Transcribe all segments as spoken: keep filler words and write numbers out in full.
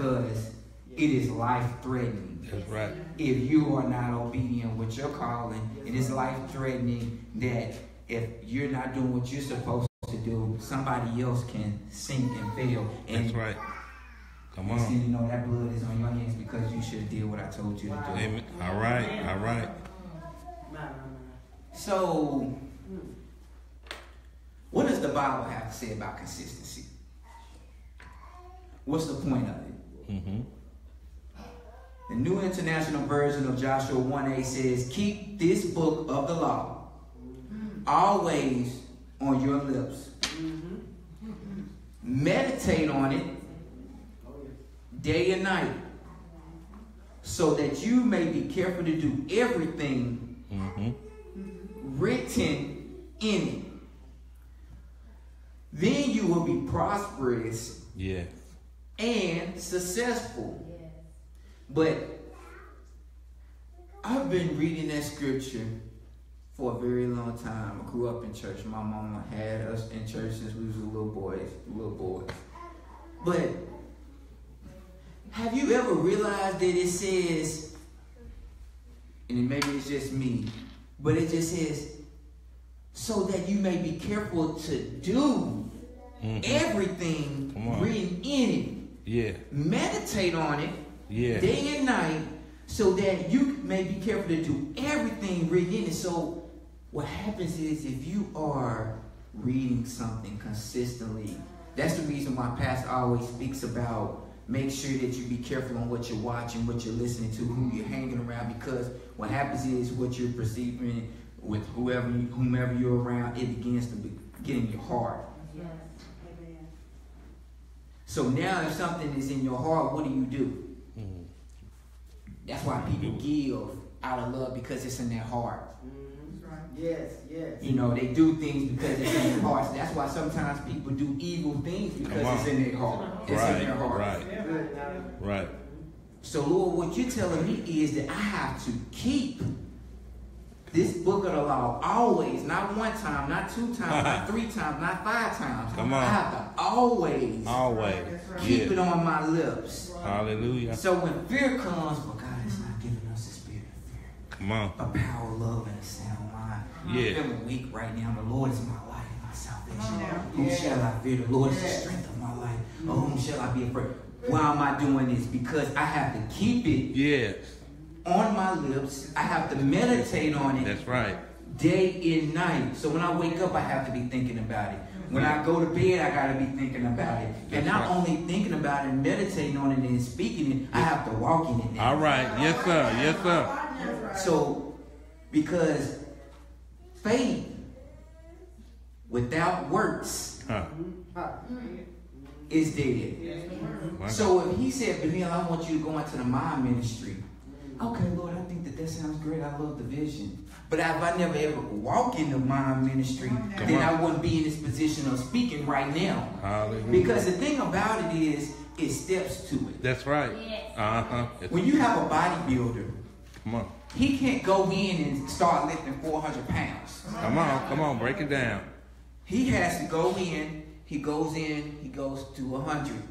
because it is life-threatening. That's right. If you are not obedient with your calling, and it's life-threatening that if you're not doing what you're supposed to do, somebody else can sink and fail. And that's right. Come on. You see, you know, that blood is on your hands because you should have did what I told you to do. Amen. All right. All right. So, what does the Bible have to say about consistency? What's the point of it? Mm-hmm. The New International Version of Joshua one eight says, keep this book of the law always on your lips. Mm-hmm. Mm-hmm. Meditate on it day and night so that you may be careful to do everything mm-hmm. written in it. Then you will be prosperous yeah. and successful. Yeah. But I've been reading that scripture for a very long time. I grew up in church. My mama had us in church since we was little boys, little boys. But have you ever realized that it says, and maybe it's just me, but it just says, so that you may be careful to do mm-hmm. everything written in it. Yeah. Meditate on it yeah. day and night so that you may be careful to do everything written in it. So what happens is if you are reading something consistently, that's the reason why Pastor always speaks about make sure that you be careful on what you're watching, what you're listening to, who you're hanging around, because what happens is what you're perceiving with whoever, whomever you're around, it begins to be, get in your heart. Yes. Amen. So now if something is in your heart, what do you do? Mm. That's why people give out of love, because it's in their heart. Yes, yes. You know, they do things because it's in their hearts. That's why sometimes people do evil things because it's in their heart. It's right, in their heart. Right. Right. So, Lord, what you're telling me is that I have to keep this book of the law always, not one time, not two times, not three times, not five times. Come on. I have to always, always keep yeah. it on my lips. Hallelujah. So when fear comes, but God is not giving us a spirit of fear. Come on. A power, love, and a sound. Yeah. I'm feeling weak right now. The Lord is my life and my salvation. Oh, whom yeah. shall I fear? The Lord is the strength of my life. Mm-hmm. Of whom shall I be afraid? Why am I doing this? Because I have to keep it yeah. on my lips. I have to meditate on it. That's right. Day and night. So when I wake up, I have to be thinking about it. When I go to bed, I got to be thinking about it. That's and not right. only thinking about it and meditating on it and speaking it, yeah. I have to walk in it now. All right. Yes, sir. Yes, sir. So, because faith without works huh. is dead. Yeah. So if he said, Benil, I want you to go into the mind ministry. Okay, Lord, I think that that sounds great. I love the vision. But if I never ever walk in the mind ministry, Come then on. I wouldn't be in this position of speaking right now. Hallelujah. Because the thing about it is, it steps to it. That's right. Yes. Uh-huh. When you have a bodybuilder, Come on. he can't go in and start lifting four hundred pounds. Come on, come on, break it down. He has to go in, he goes in, he goes to one hundred.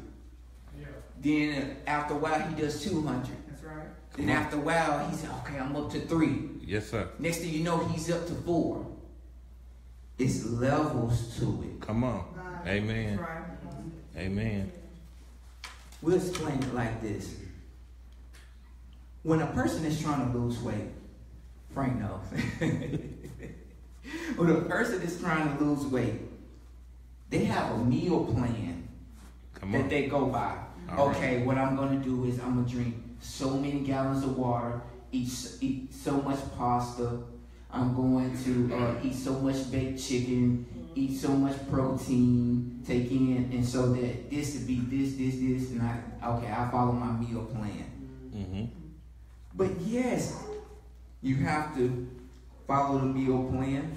Yeah. Then after a while, he does two hundred. That's right. Then come after on. a while, he said, okay, I'm up to three. Yes, sir. Next thing you know, he's up to four. It's levels to it. Come on. Amen. That's right. Amen. We'll explain it like this. When a person is trying to lose weight, Frank knows. When a person is trying to lose weight, they have a meal plan Come on. that they go by. All okay, right. what I'm going to do is I'm going to drink so many gallons of water, eat, eat so much pasta, I'm going to uh, eat so much baked chicken, eat so much protein, take in, and so that this would be this, this, this, and I, okay, I follow my meal plan. Mm-hmm. But yes, you have to follow the meal plan.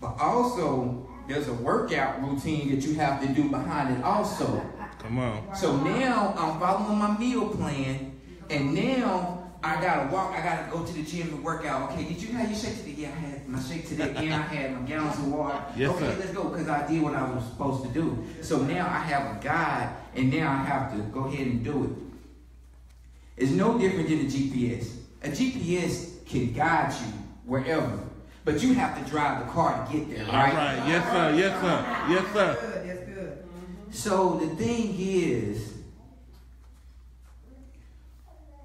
But also, there's a workout routine that you have to do behind it also. Come on. So now I'm following my meal plan, and now I gotta walk, I gotta go to the gym to work out. Okay, did you have your shake today? Yeah, I had my shake today, and I had my gallons of water. Yes, okay, sir. Let's go, because I did what I was supposed to do. So now I have a guide, and now I have to go ahead and do it. It's no different than a G P S. A G P S can guide you wherever, but you have to drive the car to get there, right? All right, yes, sir, yes, sir, yes, sir. That's good, that's good. Mm-hmm. So the thing is,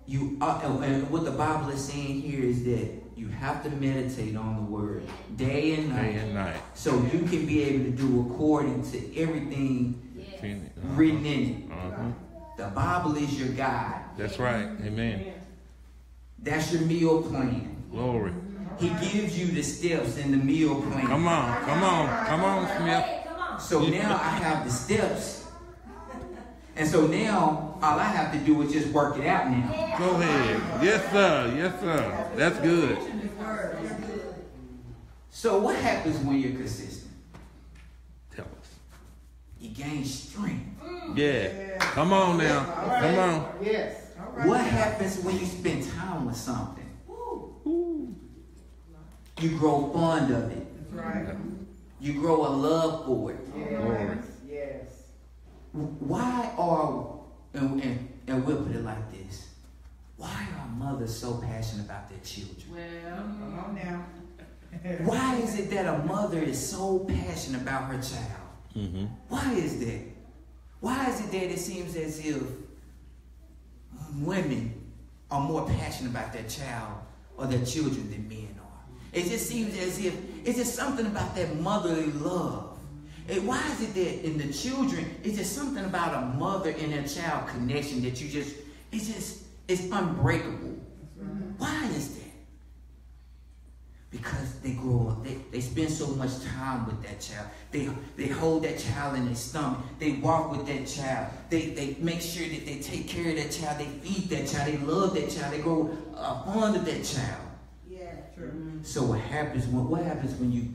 You are, and what the Bible is saying here is that you have to meditate on the word day and night, day and night. So you can be able to do according to everything yes. written in it. Uh-huh. The Bible is your guide. That's right. Amen. That's your meal plan. Glory. He gives you the steps in the meal plan. Come on, come on, come on, Smith. So now I have the steps. And so now all I have to do is just work it out now. Go ahead. Yes, sir. Yes, sir. That's good. So what happens when you're consistent? Tell us. You gain strength. Mm. Yeah. yeah. Come on now. Right. Come on. Yes. All right. What happens when you spend time with something? Ooh. You grow fond of it. That's right. You grow a love for it. Yes. yes. Why are... And, and, and we'll put it like this. Why are mothers so passionate about their children? Well, come on now. Why is it that a mother is so passionate about her child? Mm-hmm. Why is that? Why is it that it seems as if women are more passionate about their child or their children than men are? It just seems as if it's just something about that motherly love. It, why is it that in the children, it's just something about a mother and a child connection that you just, it's just, it's unbreakable. Right. Why is that? Because they grow up, they, they spend so much time with that child. They, they hold that child in their stomach. They walk with that child. They, they make sure that they take care of that child. They feed that child. They love that child. They grow uh, fond of that child. Yeah, true. So what happens when, what happens when you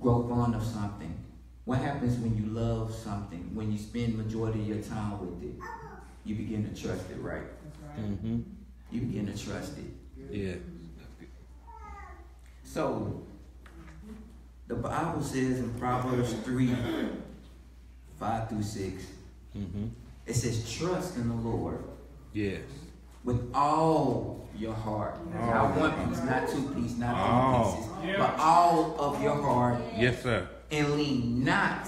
grow fond of something? What happens when you love something, when you spend the majority of your time with it? You begin to trust it, right? That's right. Mm-hmm. You begin to trust it. Yeah. So, the Bible says in Proverbs three, five through six, mm-hmm. it says, trust in the Lord. Yes. With all your heart. All not one piece, not two pieces, not all. three pieces, yeah. but all of your heart. Yes, sir. And lean not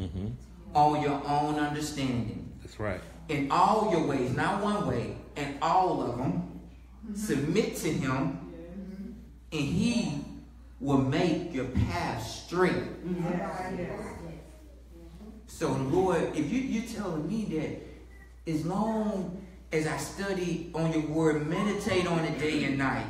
mm-hmm. on your own understanding. That's right. In all your ways, not one way, in all of them, mm-hmm. submit to him, yeah. and he will make your path straight. Mm-hmm. Yes. Yes. So, Lord, if you, you're telling me that as long as I study on your word, meditate on it day and night,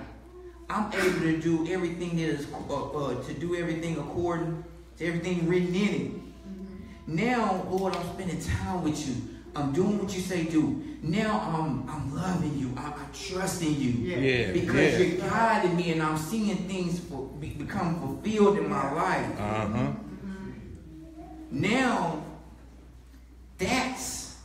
I'm able to do everything that is uh, uh, to do everything according. Everything written in it. Mm-hmm. Now, Lord, I'm spending time with you. I'm doing what you say do. Now I'm I'm loving you. I, I'm trusting you. Yeah. Yeah. Because yeah. you're guiding me and I'm seeing things for, be, become fulfilled in my life. Uh-huh. Mm-hmm. Now, that's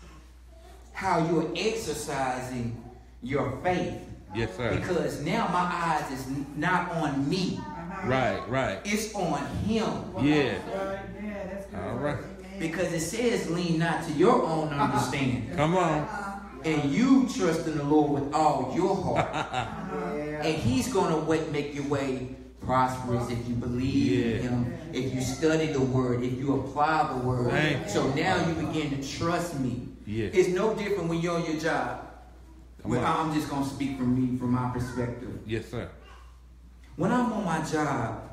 how you're exercising your faith. Yes, sir. Because now my eyes is not on me. Right, right. It's on him. Yeah. All right. Because it says lean not to your own understanding. Come on. And you trust in the Lord with all your heart. yeah. And he's going to make your way prosperous if you believe yeah. in him, if you study the word, if you apply the word. Right. So now you begin to trust me. Yeah. It's no different when you're on your job. Well, I'm just going to speak from me, from my perspective. Yes, sir. When I'm on my job,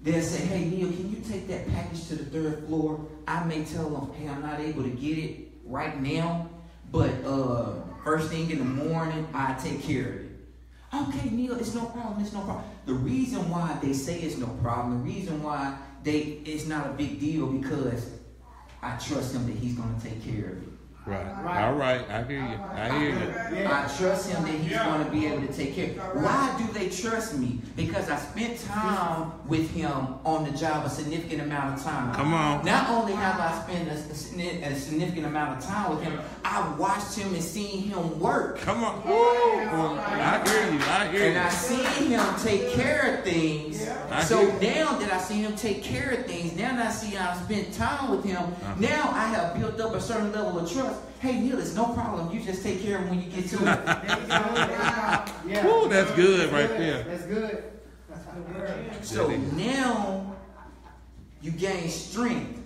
they'll say, hey, Neil, can you take that package to the third floor? I may tell them, hey, I'm not able to get it right now, but uh, first thing in the morning, I take care of it. Okay, Neil, it's no problem, it's no problem. The reason why they say it's no problem, the reason why they it's not a big deal, because I trust him that he's going to take care of it. Right. right. All right. I hear you. I hear you. Yeah. I trust him that he's yeah. going to be able to take care. Why do they trust me? Because I spent time with him on the job a significant amount of time. Come on. Not only have I spent a, a significant amount of time with him, I watched him and seen him work. Come on. Woo. I hear you. I hear you. And I seen him take care of things. Yeah. So now that I see him take care of things, now that I see I spent time with him, uh-huh. now I have built up a certain level of trust. Hey, Neil, it's no problem. You just take care of him when you get to it. yeah. Ooh, that's good that's right good. there. That's good. That's good. So now you gain strength.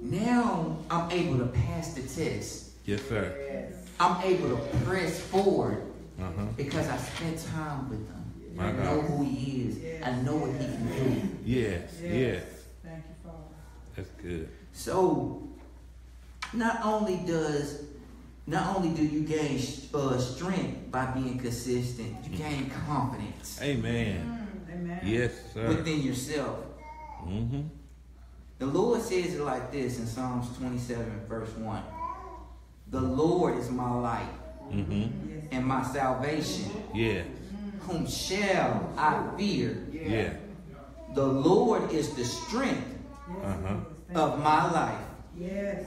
Now I'm able to pass the test. Yes, sir. Yes. I'm able to press forward uh-huh. because I spent time with him. My I God. know who he is. Yes. I know what he can do. Yes, yes. yes. Thank you, Father. That's good. So... Not only does, not only do you gain uh, strength by being consistent, you gain confidence. Amen. Mm, amen. Yes, sir. Within yourself. Mm-hmm. The Lord says it like this in Psalms twenty-seven, verse one. The Lord is my light mm-hmm. and my salvation. Yeah. Whom shall I fear? Yeah. yeah. The Lord is the strength uh-huh. of my life. Yes.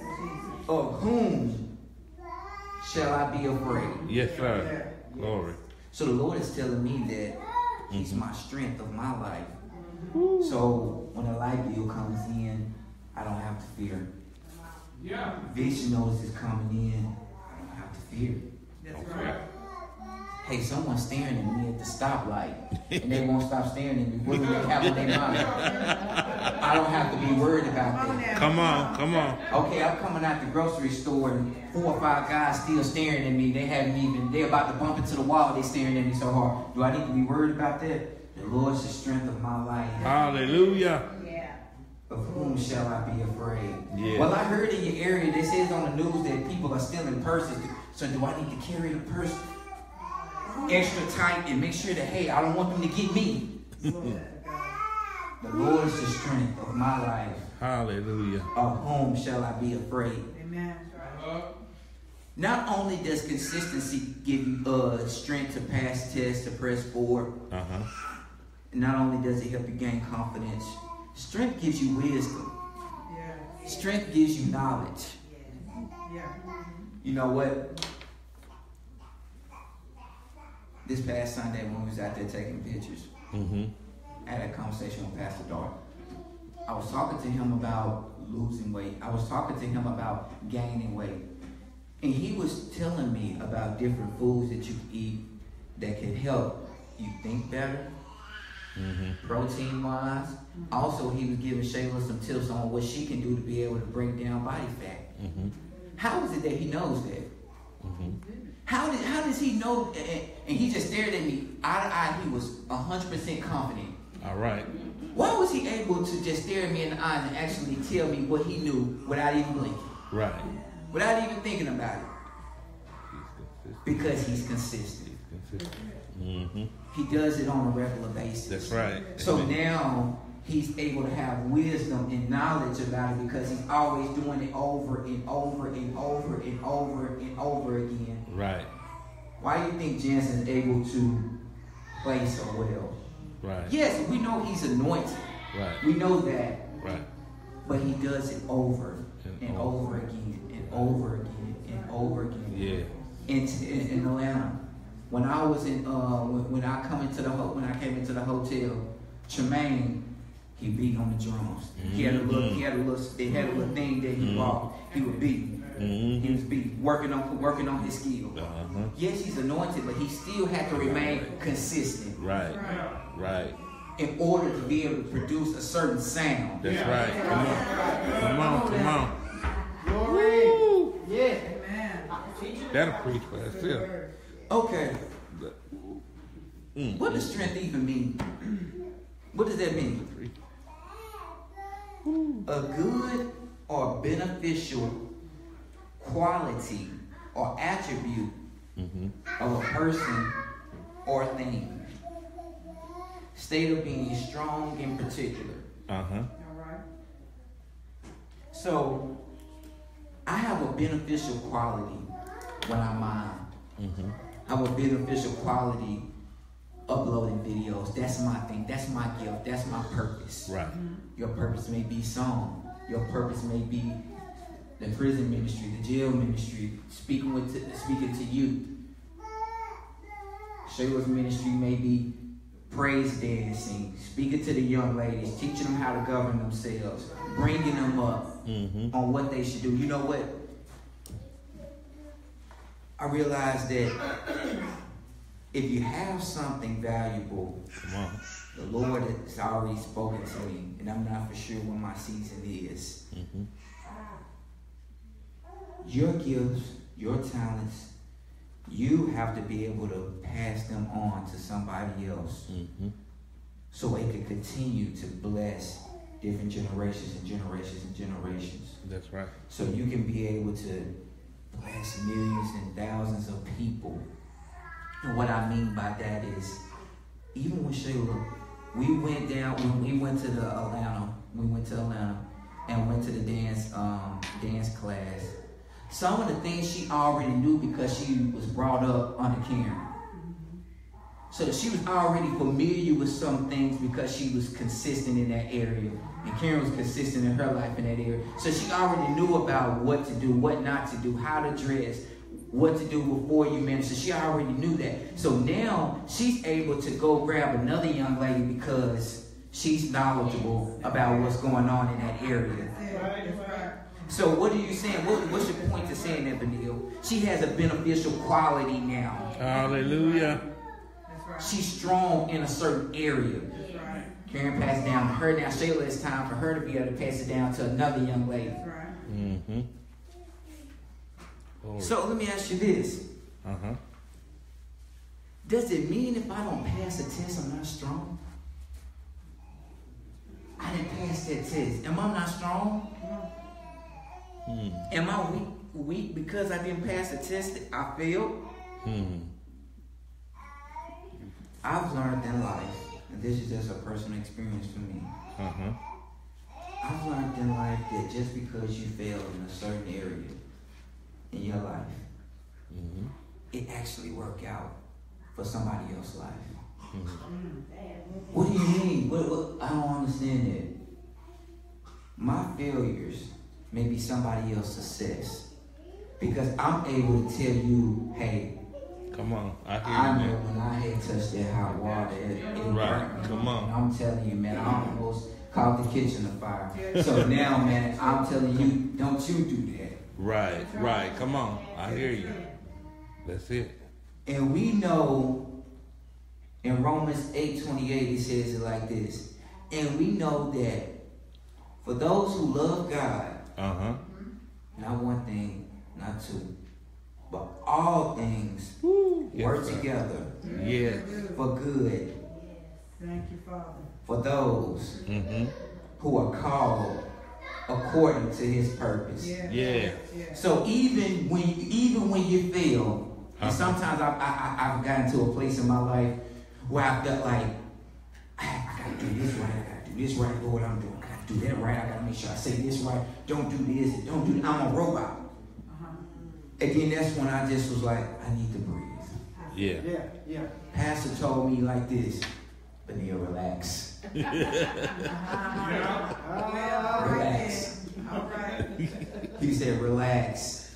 Of whom shall I be afraid? Yes, sir. Glory. So the Lord is telling me that he's mm-hmm. my strength of my life. Mm-hmm. So when a light bill comes in, I don't have to fear. Yeah. Vision notice is coming in, I don't have to fear. That's okay. right. Hey, someone's staring at me at the stoplight, and they won't stop staring at me. What do they have on their mind? I don't have to be worried about that. Come on, come on. Okay, I'm coming out the grocery store, and four or five guys still staring at me. They haven't even, they're about to bump into the wall. They're staring at me so hard. Do I need to be worried about that? The Lord's the strength of my life. Hallelujah. Yeah. Of whom shall I be afraid? Yeah. Well, I heard in your area, they says on the news that people are stealing purses. So do I need to carry a purse extra tight and make sure that, hey, I don't want them to get me. The Lord is the strength of my life. Hallelujah. Of whom shall I be afraid? Amen. Not only does consistency give you uh, strength to pass tests, to press forward, uh-huh. not only does it help you gain confidence, strength gives you wisdom. Yeah. Strength gives you knowledge. Yeah. You know what? This past Sunday when we was out there taking pictures, mm-hmm. I had a conversation with Pastor Dark. I was talking to him about losing weight. I was talking to him about gaining weight. And he was telling me about different foods that you eat that can help you think better, mm-hmm. protein-wise. Mm-hmm. Also, he was giving Shayla some tips on what she can do to be able to break down body fat. Mm-hmm. How is it that he knows that? Mm-hmm. How, did, how does he know? And, and he just stared at me eye to eye. He was one hundred percent confident. All right. Why was he able to just stare at me in the eye and actually tell me what he knew without even blinking? Right. Without even thinking about it. He's because he's consistent. He's consistent. Mm-hmm. He does it on a regular basis. That's right. So Amen. now he's able to have wisdom and knowledge about it because he's always doing it over and over and over and over and over again. Right. Why do you think Jansen is able to play so well? Right. Yes, we know he's anointed. Right. We know that. Right. But he does it over and, and over. over again and over again and over again. Yeah. In, in, in Atlanta, when I was in, uh, when, when I come into the ho when I came into the hotel, Jermaine, he beat on the drums. Mm-hmm. He had a little, he had a little, they had a little thing that he mm-hmm. bought. He would beat. Mm-hmm. He was be working on working on his skill. Uh-huh. Yes, he's anointed, but he still had to remain consistent. Right, right. In order to be able to produce a certain sound. That's yeah. right. Come on, come on, come on. Glory. Woo. Yeah, amen. That'll preach for us too. Okay. Mm. What does strength even mean? What does that mean? A good or beneficial quality or attribute mm-hmm. of a person or thing. State of being strong in particular. Uh-huh. All right. So I have a beneficial quality when I mind. Mm-hmm. I have a beneficial quality uploading videos. That's my thing. That's my gift. That's my purpose. Right. Mm-hmm. Your purpose may be song. Your purpose may be the prison ministry, the jail ministry, speaking with t- speaking to youth. Shayla's ministry may be praise dancing, speaking to the young ladies, teaching them how to govern themselves, bringing them up mm-hmm. on what they should do. You know what? I realized that if you have something valuable, the Lord has already spoken to me, and I'm not for sure when my season is. Mm-hmm. Your gifts, your talents, you have to be able to pass them on to somebody else mm-hmm. so it can continue to bless different generations and generations and generations. That's right. So you can be able to bless millions and thousands of people. And what I mean by that is, even when Shayla, we went down, when we went to the Atlanta, we went to Atlanta and went to the dance um, dance class. Some of the things she already knew because she was brought up under Karen. So she was already familiar with some things because she was consistent in that area. And Karen was consistent in her life in that area. So she already knew about what to do, what not to do, how to dress, what to do before you minister. She already knew that. So now she's able to go grab another young lady because she's knowledgeable about what's going on in that area. So what are you saying? What, what's your point to saying that, Benil? She has a beneficial quality now. Hallelujah. That's right. She's strong in a certain area. That's right. Karen passed down to her. Now, Shayla, it's time for her to be able to pass it down to another young lady. That's right. Mm-hmm. Glory. So let me ask you this. Uh-huh. Does it mean if I don't pass a test, I'm not strong? I didn't pass that test. Am I not strong? No. Hmm. Am I weak, weak because I didn't pass the test that I failed? Hmm. I've learned in life, and this is just a personal experience for me. Uh-huh. I've learned in life that just because you failed in a certain area in your life, mm-hmm. it actually worked out for somebody else's life. Mm-hmm. What do you mean? What, what, I don't understand that. My failures may be somebody else's success. Because I'm able to tell you, hey, come on, I hear I you, know man. When I had touched that hot water, it, it right. Burnt me. Come on. And I'm telling you, man, I almost caught the kitchen on fire. So now, man, I'm telling you, don't you do that. Right, right. Come on, I hear you. That's it. And we know in Romans eight twenty-eight, it says it like this. And we know that for those who love God, uh-huh. not one thing, not two, but all things Woo, yes, work sir. together yes. for good. Thank you, Father. For those mm-hmm. who are called according to His purpose. Yeah. yeah. So even when even when you fail, uh-huh. and sometimes I've, I, I've gotten to a place in my life where I felt like I, I gotta do this right, I gotta do this right, Lord, I'm doing. Do that right. I gotta make sure I say this right. Don't do this. Don't do that. I'm a robot. Uh-huh. Again, that's when I just was like, I need to breathe. Yeah. Yeah. Yeah. Pastor told me like this, Benil, relax. Relax. All right. He said, relax.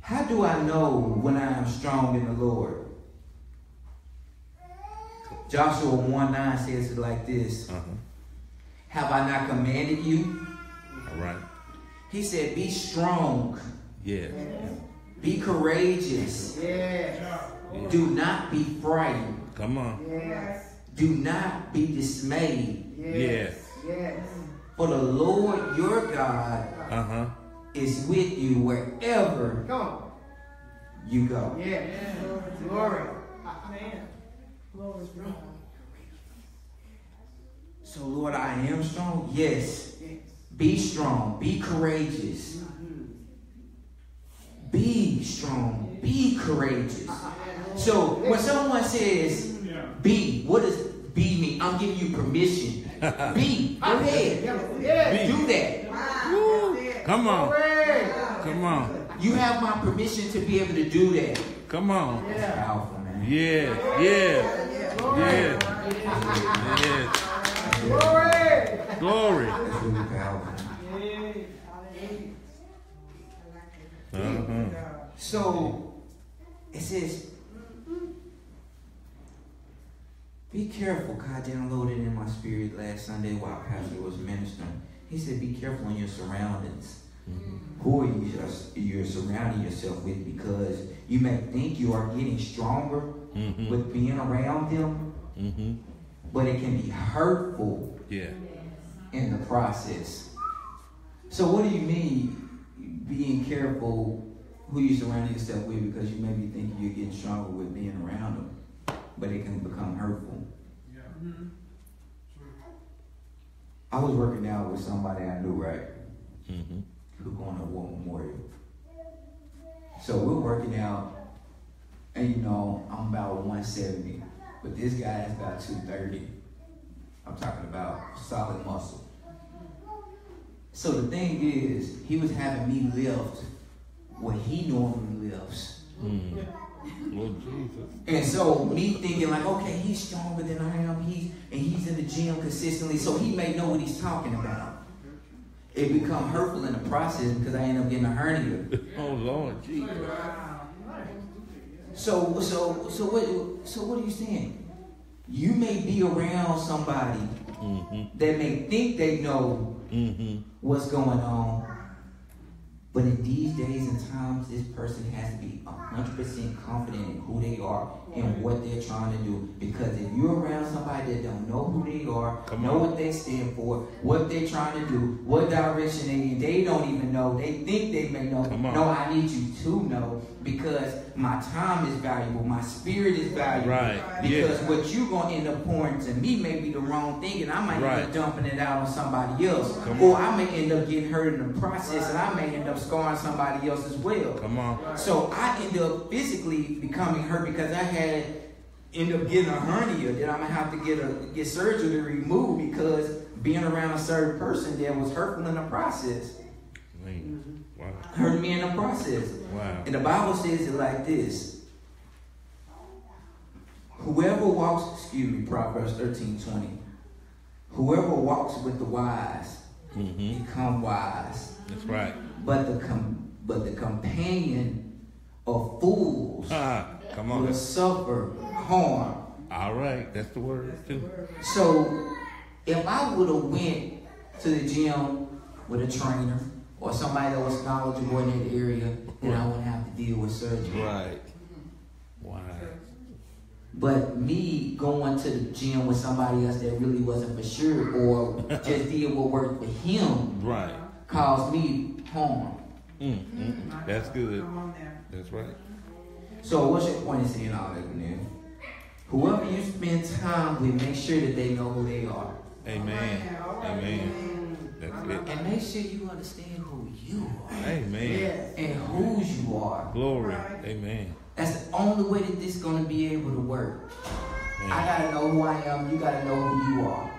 How do I know when I am strong in the Lord? Joshua one nine says it like this. Uh-huh. Have I not commanded you? All right. He said, be strong. Yeah. yeah. Be courageous. Yeah. yeah. Do not be frightened. Come on. Yes. Do not be dismayed. Yes. yes. For the Lord your God uh-huh. is with you wherever go. you go. Yeah. yeah. Glory. Amen. So, Lord, I am strong? Yes. Be strong. Be courageous. Be strong. Be courageous. So, when someone says, be, what does be mean? I'm giving you permission. Be. Go ahead. Yeah. Do that. Wow. Come on. Wow. Come on. You have my permission to be able to do that. Come on. That's powerful, man. Yeah. Yeah. Yeah. Yeah. Yeah. Glory. Glory. That's really powerful. Uh-huh. So it says, be careful. God downloaded in my spirit last Sunday while Pastor was ministering. He said, be careful in your surroundings. Mm-hmm. Who are you you're surrounding yourself with? Because you may think you are getting stronger mm-hmm. with being around them, mm-hmm. but it can be hurtful yeah. in the process. So what do you mean? Being careful who you surround yourself with, because you may be thinking you're getting stronger with being around them, but it can become hurtful. Yeah. Mm-hmm. I was working out with somebody I knew, right? Mm-hmm. Who going to War Memorial. So we're working out, and you know, I'm about one seventy, but this guy is about two thirty. I'm talking about solid muscle. So the thing is, he was having me lift what he normally lifts. Mm. Lord Jesus. And so me thinking like, okay, he's stronger than I am. He's and he's in the gym consistently, so he may know what he's talking about. It become hurtful in the process because I end up getting a hernia. Oh Lord Jesus. So so so what so what are you saying? You may be around somebody mm-hmm. that may think they know. Mm-hmm. What's going on? But in these days and times, this person has to be one hundred percent confident in who they are and what they're trying to do. Because if you're around somebody that don't know who they are, Come know on. What they stand for, what they're trying to do, what direction they in, they don't even know. They think they may know. No, I need you to know, because my time is valuable. My spirit is valuable. Right. Because yeah. what you're going to end up pouring to me may be the wrong thing, and I might right. end up dumping it out on somebody else. Come or on. I may end up getting hurt in the process, and I may end up scarring somebody else as well. Come on. So I end up physically becoming hurt because I had end up getting a hernia that I'm gonna have to get a get surgery to remove because being around a certain person that was hurtful in the process. Man. Wow. Hurt me in the process. Wow. And the Bible says it like this. Whoever walks, excuse me, Proverbs thirteen twenty. Whoever walks with the wise mm-hmm. become wise. That's right. But the com- but the companion of fools ah, come on. Will suffer harm. All right, that's the word too. So if I would have went to the gym with a trainer or somebody that was knowledgeable in that area, then I wouldn't have to deal with surgery. Right. Wow. But me going to the gym with somebody else that really wasn't for sure or just did what worked for him. Right. Caused me harm. Mm, mm, mm. That's good. That's right. So what's your point in saying all that, man? Whoever you spend time with, make sure that they know who they are. Amen. Amen. That's it. And make sure you understand who you are. Amen. And whose you are. Glory. Amen. That's the only way that this is going to be able to work. Amen. I got to know who I am. You got to know who you are.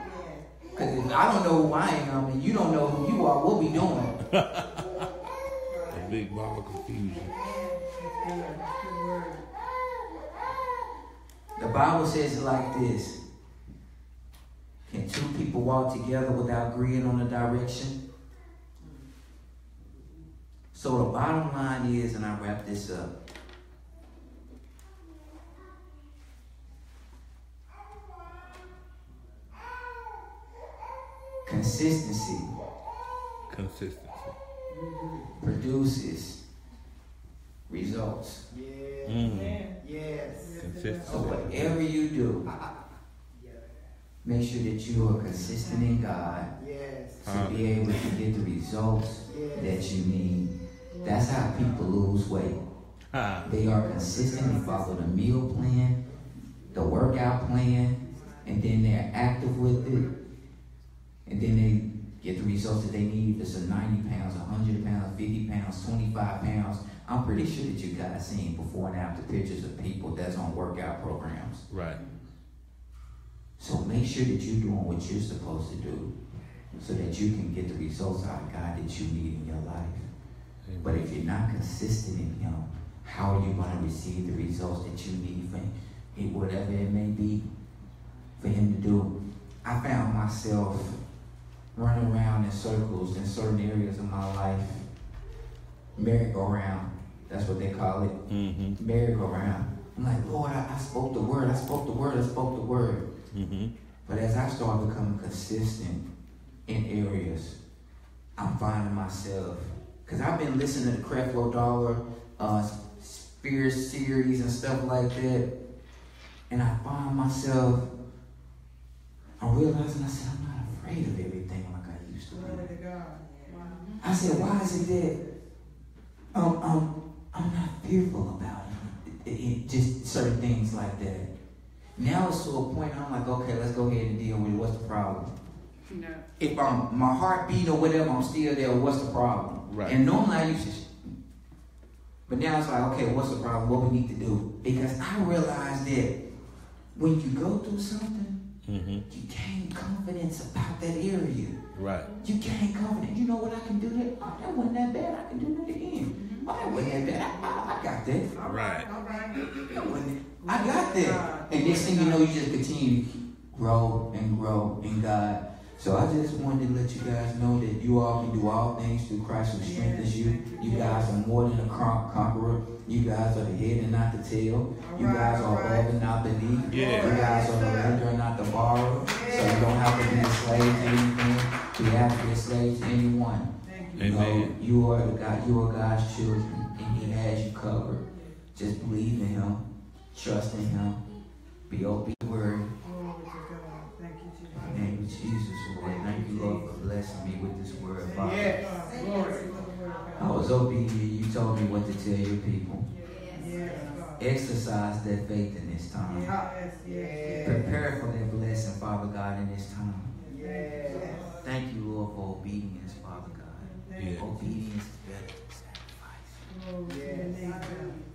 Because if I don't know who I am and you don't know who you are, what we doing? A big ball of confusion. The Bible says it like this. Can two people walk together without agreeing on a direction? So the bottom line is, and I wrap this up. Consistency. Consistency. Produces results. Yes. Mm. Yes. Consistency. So whatever you do, make sure that you are consistent in God yes. to um. be able to get the results yes. that you need. That's how people lose weight. Uh. They are consistent. They follow the meal plan, the workout plan, and then they're active with it. And then they get the results that they need. If it's a ninety pounds, one hundred pounds, fifty pounds, twenty-five pounds. I'm pretty sure that you guys seen before and after pictures of people that's on workout programs. Right. So make sure that you're doing what you're supposed to do so that you can get the results out of God that you need in your life. Amen. But if you're not consistent in Him, how are you going to receive the results that you need for Him, whatever it may be, for Him to do? I found myself running around in circles in certain areas of my life. Merry-go-round. That's what they call it. Mm-hmm. Merry-go-round. I'm like, Lord, I, I spoke the word. I spoke the word. I spoke the word. Mm-hmm. But as I start becoming consistent in areas, I'm finding myself, because I've been listening to the Creflo Dollar uh, Spirit series and stuff like that, and I find myself, I'm realizing, I said, I'm not afraid of everything like I used to be. I said, why is it that um, um, I'm not fearful about it? It, it, just certain things like that. Now it's to a point I'm like, okay, let's go ahead and deal with it. What's the problem? No. If I'm, my heart beat or whatever, I'm still there. What's the problem? Right. And normally I used to, but now it's like, okay, what's the problem? What we need to do? Because I realized that when you go through something, mm-hmm. you gain confidence about that area. Right. You gain confidence. You know what, I can do that. Oh, that wasn't that bad. I can do that again. Mm-hmm. Oh, that wasn't that bad. I, I got that. All right. All right. That wasn't, I got that. And next thing you know, you just continue to grow and grow in God. So I just wanted to let you guys know that you all can do all things through Christ who strengthens you. You guys are more than a conqueror. You guys are the head and not the tail. You guys are above and not beneath. Yeah. You guys are the lender and not the borrower. So you don't have to be a slave to anything. You have to be a slave to anyone. You know, you are the God, you are God's children, and He has you covered. Just believe in Him. Trust in Him. Be open to the word. In the name of Jesus, Lord. Thank you, Lord, for blessing me with this word, Father. Yes. Lord. I was obedient. You told me what to tell your people. Yes. Exercise their faith in this time. Yes. Yes. Prepare for their blessing, Father God, in this time. Yes. Thank you, Lord, for obedience, Father God. Yes. Obedience is better than sacrifice. Oh, yes.